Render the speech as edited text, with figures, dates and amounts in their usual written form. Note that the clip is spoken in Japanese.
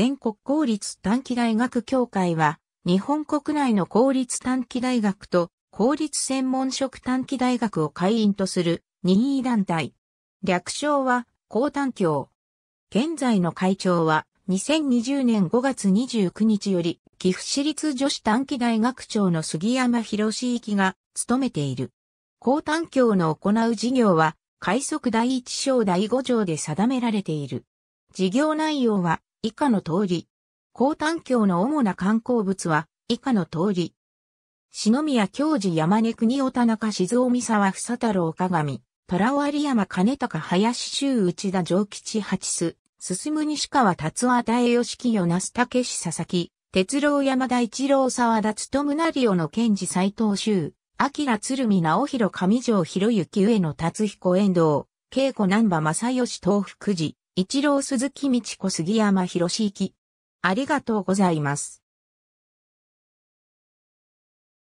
全国公立短期大学協会は、日本国内の公立短期大学と公立専門職短期大学を会員とする任意団体。略称は、公短協。現在の会長は、2020年5月29日より、岐阜市立女子短期大学長の杉山博之が務めている。公短協の行う事業は、快速第一章第5条で定められている。事業内容は、以下の通り。公短協の主な刊行物は、以下の通り。篠宮恭次山根邦夫田中静雄三沢房太郎鏡、虎尾有山兼高林周内田城吉八須、進西川達夫田江義清那須武志佐々木、哲郎山田一郎沢田勉成小野賢治斎藤修、明鶴見直弘上条博之上野達彦遠藤、慶子難波正義東福寺、一郎鈴木道子杉山博之。ありがとうございます。